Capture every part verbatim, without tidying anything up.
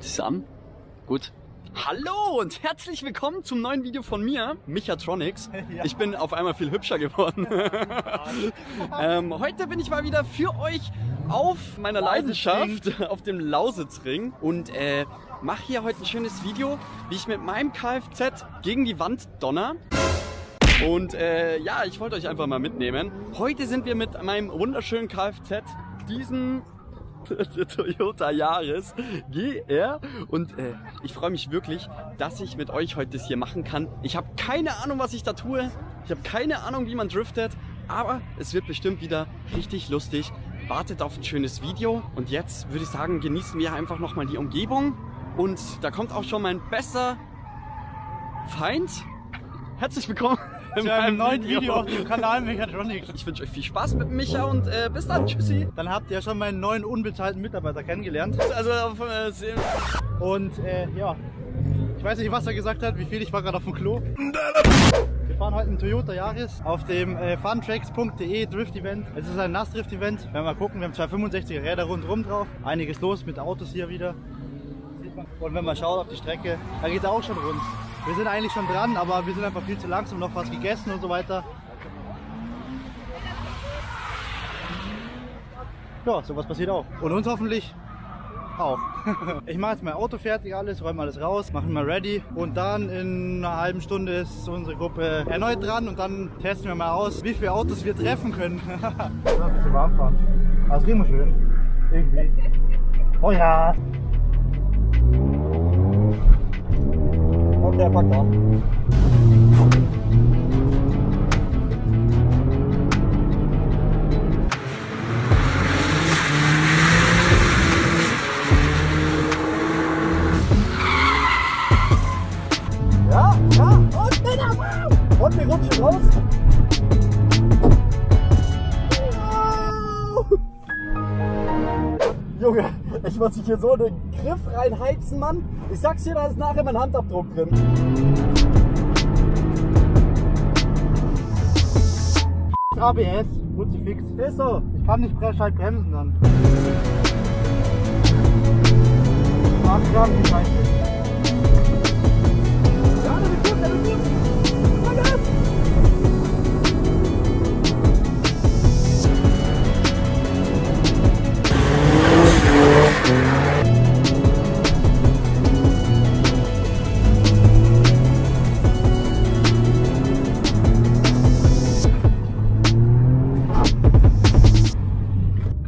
Ist es an? Gut. Hallo und herzlich willkommen zum neuen Video von mir, Michatronics. Ja. Ich bin auf einmal viel hübscher geworden. ähm, heute bin ich mal wieder für euch auf meiner Leidenschaft, auf dem Lausitzring. Und äh, mache hier heute ein schönes Video, wie ich mit meinem Kfz gegen die Wand donner. Und äh, ja, ich wollte euch einfach mal mitnehmen. Heute sind wir mit meinem wunderschönen Kfz, diesen Toyota Yaris G R, und äh, ich freue mich wirklich, dass ich mit euch heute das hier machen kann. Ich habe keine Ahnung, was ich da tue. Ich habe keine Ahnung, wie man driftet, aber es wird bestimmt wieder richtig lustig. Wartet auf ein schönes Video und jetzt würde ich sagen, genießen wir einfach nochmal die Umgebung, und da kommt auch schon mein bester Feind. Herzlich willkommen in meinem neuen Video. Video auf dem Kanal Michatronics. Ich wünsche euch viel Spaß mit Micha und äh, bis dann. Tschüssi. Dann habt ihr ja schon meinen neuen unbezahlten Mitarbeiter kennengelernt. Also auf, äh, und äh, ja, ich weiß nicht, was er gesagt hat, wie viel, ich war gerade auf dem Klo. Wir fahren heute einen Toyota Yaris auf dem äh, Funtracks punkt de Drift Event. Es ist ein Nassdrift Event. Wir werden mal gucken, wir haben zwei fünfundsechziger Räder rundherum drauf. Einiges los mit Autos hier wieder. Und wenn man schaut auf die Strecke, da geht es auch schon rund. Wir sind eigentlich schon dran, aber wir sind einfach viel zu langsam, noch was gegessen und so weiter. Ja, sowas passiert auch. Und uns hoffentlich auch. Ich mache jetzt mein Auto fertig, alles, räume alles raus, machen mal ready. Und dann in einer halben Stunde ist unsere Gruppe erneut dran und dann testen wir mal aus, wie viele Autos wir treffen können. Das ist ein bisschen warm fahren. Aber es geht immer schön. Irgendwie. Oh ja! Der packt an. Ja, ja, und dann ab! Und wir rutschen raus. Wow. Junge, ich muss mich hier so eine Griff reinheizen, Mann. Ich sag's dir, da ist nachher mein Handabdruck drin. A B S, gut fix. Ist so. Ich kann nicht halt bremsen dann. acht Gramm, die Scheiße.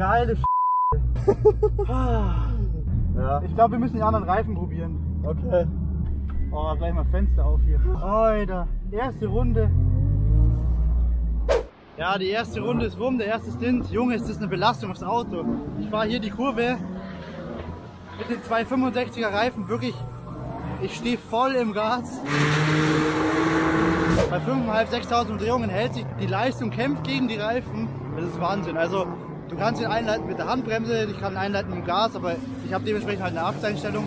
Ja, das ist gut, das ist gut. Ja. Ich glaube, wir müssen die anderen Reifen probieren. Okay. Oh, gleich mal Fenster auf hier. Alter, erste Runde. Ja, die erste Runde ist rum, der erste Stint. Junge, ist das eine Belastung aufs Auto. Ich fahre hier die Kurve mit den zwei fünfundsechziger Reifen. Wirklich, ich stehe voll im Gas. Bei fünftausendfünfhundert, sechstausend Umdrehungen hält sich die Leistung, kämpft gegen die Reifen. Das ist Wahnsinn. Also, du kannst ihn einleiten mit der Handbremse, ich kann ihn einleiten mit dem Gas, aber ich habe dementsprechend halt eine Achseinstellung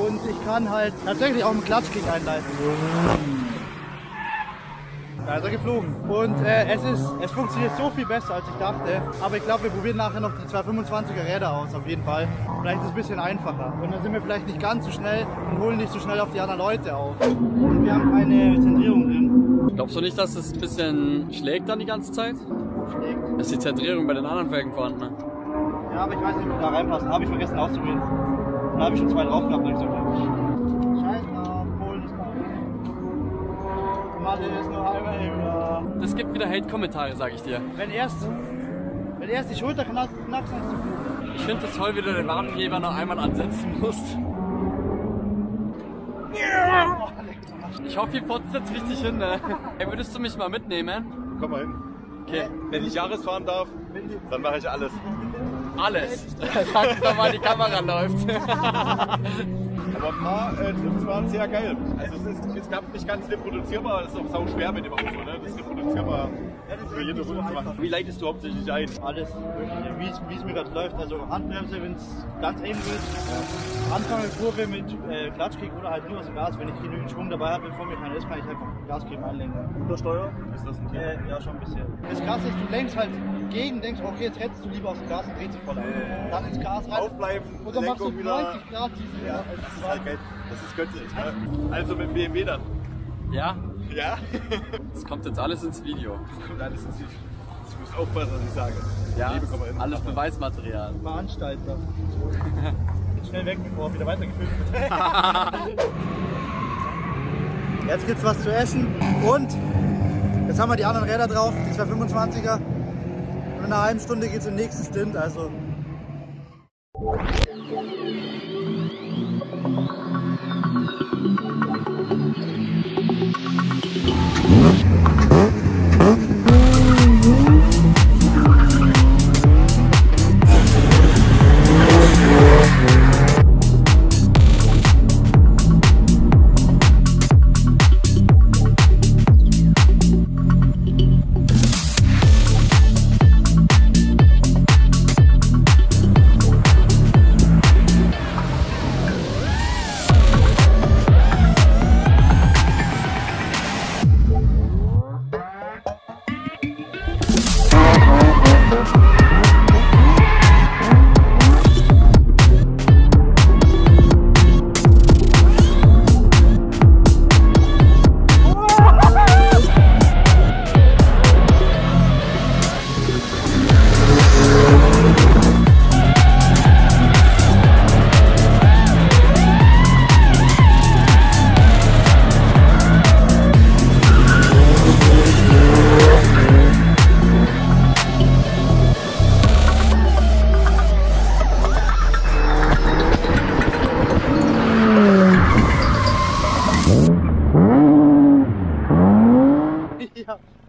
und ich kann halt tatsächlich auch einen Klatschkick einleiten. Da ist er geflogen und äh, es, ist, es funktioniert so viel besser, als ich dachte, aber ich glaube, wir probieren nachher noch die zwei fünfundzwanziger Räder aus, auf jeden Fall. Vielleicht ist es ein bisschen einfacher und dann sind wir vielleicht nicht ganz so schnell und holen nicht so schnell auf die anderen Leute auf. Und wir haben keine Zentrierung drin. Glaubst du nicht, dass es ein bisschen schlägt dann die ganze Zeit? Schlägt. Ist die Zentrierung bei den anderen Felgen vorhanden, ne? Ja, aber ich weiß nicht, ob wir da reinpassen. Habe ich vergessen auszuwählen. Da habe ich schon zwei drauf gehabt, nicht so schlecht. Scheiß auf, Polen ist Mann, ist nur halber Hebel. Das gibt wieder Hate-Kommentare, sag ich dir. Wenn erst, wenn erst die Schulter knackt, dann ist es zu viel. Ich finde es toll, wie du den Warenheber noch einmal ansetzen musst. Ich hoffe, ihr potzt jetzt richtig hin, ne? Ey, würdest du mich mal mitnehmen? Komm mal hin. Okay. Wenn ich Yaris fahren darf, dann mache ich alles. Alles? Sag's doch mal, die Kamera läuft. Aber ein paar äh, Trips waren sehr geil. Also es ist, es gab nicht ganz reproduzierbar, es ist auch sau schwer mit dem Auto, ne? Das reproduzierbar. Ja, das ist nicht so einfach. Wie leitest du hauptsächlich ein? Alles. Wie es mir gerade läuft. Also Handbremse, wenn es ganz eng wird. Anfangen Kurve mit äh, Klatschkick oder halt nur aus dem Gas. Wenn ich genügend Schwung dabei habe, bevor mir keiner ist, kann ich einfach Gaskick einlenken. Untersteuer? Ist das ein Thema? Äh, ja, schon ein bisschen. Das Krasse ist, du lenkst halt gegen, denkst, okay, jetzt rennst du lieber aus dem Gas und drehst dich voll an. Äh, dann ins Gas rein. Aufbleiben, und dann machst du neunzig Grad diese. Ja, das ist halt geil. Das ist göttlich. Ne? Also mit dem B M W dann? Ja. Ja? Das kommt jetzt alles ins Video. Das kommt alles ins Video. Du musst aufpassen, was ich sage. Ja, Liebe, komm mal hin. Alles Beweismaterial. Veranstalter. Jetzt schnell weg, bevor wieder weitergefilmt wird. Jetzt gibt's was zu essen. Und jetzt haben wir die anderen Räder drauf, die zwei fünfundzwanziger. Und in einer halben Stunde geht's im nächsten Stint. Also.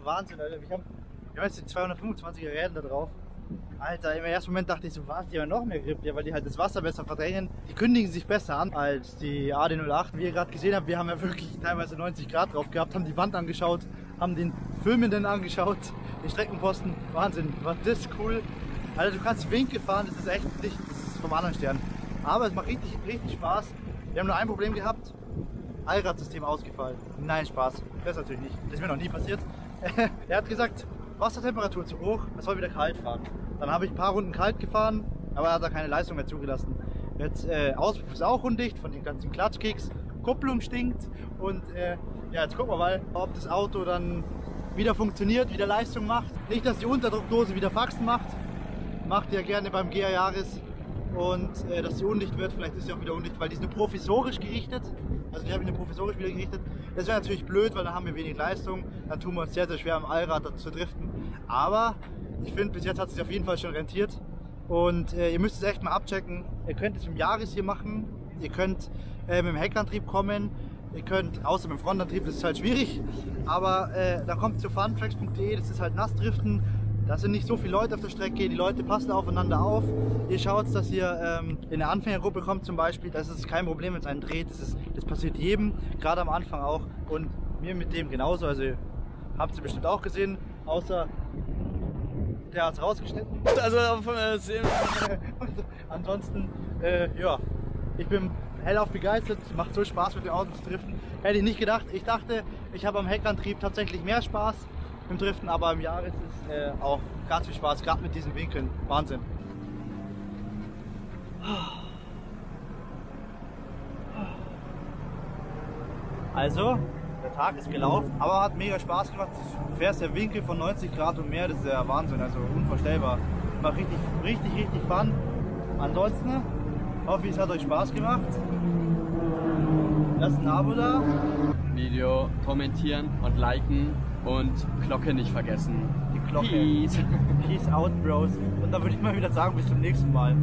Wahnsinn, Alter. Ich habe jetzt die zweihundertfünfundzwanziger Räder da drauf. Alter, im ersten Moment dachte ich so, was, die haben noch mehr Grip, ja, weil die halt das Wasser besser verdrängen. Die kündigen sich besser an als die A D null acht. Wie ihr gerade gesehen habt, wir haben ja wirklich teilweise neunzig Grad drauf gehabt, haben die Wand angeschaut, haben den Filmenden angeschaut, den Streckenposten. Wahnsinn, war das cool. Alter, du kannst Winkel fahren, das ist echt nicht, das ist vom anderen Stern. Aber es macht richtig, richtig Spaß. Wir haben nur ein Problem gehabt, Allradsystem ausgefallen. Nein, Spaß, das natürlich nicht, das ist mir noch nie passiert. Er hat gesagt, Wassertemperatur zu hoch, es soll wieder kalt fahren. Dann habe ich ein paar Runden kalt gefahren, aber er hat da keine Leistung mehr zugelassen. Jetzt äh, Auspuff ist auch undicht von den ganzen Klatschkicks, Kupplung stinkt und äh, ja, jetzt gucken wir mal, ob das Auto dann wieder funktioniert, wieder Leistung macht. Nicht, dass die Unterdruckdose wieder Faxen macht, macht ja gerne beim G R Yaris. Und äh, dass sie undicht wird, vielleicht ist sie auch wieder undicht, weil die ist nur provisorisch gerichtet. Also ich habe eine provisorisch wieder gerichtet. Das wäre natürlich blöd, weil da haben wir wenig Leistung. Dann tun wir uns sehr, sehr schwer am Allrad zu driften. Aber ich finde, bis jetzt hat es sich auf jeden Fall schon rentiert. Und äh, ihr müsst es echt mal abchecken. Ihr könnt es im Yaris hier machen. Ihr könnt äh, mit dem Heckantrieb kommen. Ihr könnt, außer mit dem Frontantrieb, das ist halt schwierig. Aber äh, da kommt zu Funtracks punkt de, das ist halt Nassdriften. Da sind nicht so viele Leute auf der Strecke, die Leute passen aufeinander auf. Ihr schaut, dass ihr ähm, in eine Anfängergruppe kommt zum Beispiel, das ist kein Problem, wenn es einen dreht. Das, ist, das passiert jedem, gerade am Anfang auch und mir mit dem genauso. Also habt ihr bestimmt auch gesehen, außer der hat es rausgeschnitten. Also auf, äh, ansonsten, äh, ja, ich bin hellauf begeistert, macht so Spaß mit dem Auto zu driften. Hätte ich nicht gedacht, ich dachte, ich habe am Heckantrieb tatsächlich mehr Spaß im Driften, aber im Yaris ist äh, auch ganz viel Spaß, gerade mit diesen Winkeln. Wahnsinn. Also, der Tag ist gelaufen, aber hat mega Spaß gemacht. Du fährst der Winkel von neunzig Grad und mehr, das ist ja Wahnsinn, also unvorstellbar. War richtig, richtig, richtig fun. Ansonsten hoffe ich, es hat euch Spaß gemacht. Lasst ein Abo da. Video kommentieren und liken. Und Glocke nicht vergessen. Die Glocke. Peace. Peace out, Bros. Und dann würde ich mal wieder sagen, bis zum nächsten Mal.